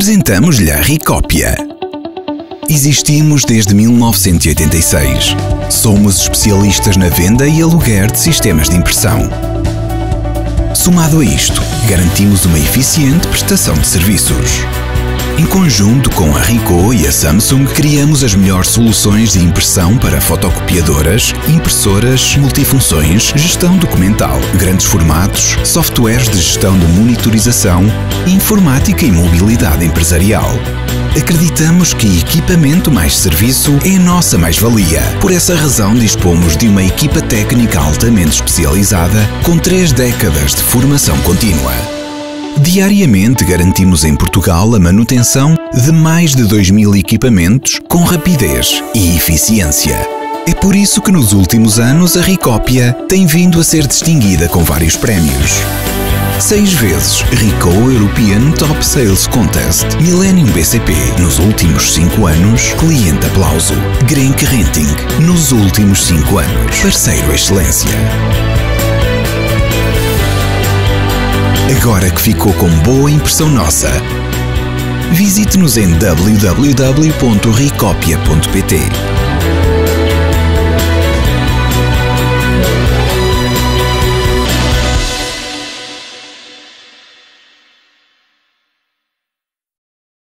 apresentamos-lhe a Ricópia. Existimos desde 1986. Somos especialistas na venda e aluguer de sistemas de impressão. Somado a isto, garantimos uma eficiente prestação de serviços. Em conjunto com a Ricoh e a Samsung, criamos as melhores soluções de impressão para fotocopiadoras, impressoras, multifunções, gestão documental, grandes formatos, softwares de gestão de monitorização, informática e mobilidade empresarial. Acreditamos que equipamento mais serviço é a nossa mais-valia. Por essa razão, dispomos de uma equipa técnica altamente especializada, com 3 décadas de formação contínua. Diariamente garantimos em Portugal a manutenção de mais de 2.000 equipamentos com rapidez e eficiência. É por isso que nos últimos anos a Ricópia tem vindo a ser distinguida com vários prémios. 6 vezes Ricoh European Top Sales Contest, Millennium BCP nos últimos 5 anos, Cliente Aplauso, Grenke Renting nos últimos 5 anos, Parceiro Excelência. Agora que ficou com boa impressão nossa, visite-nos em www.ricopia.pt.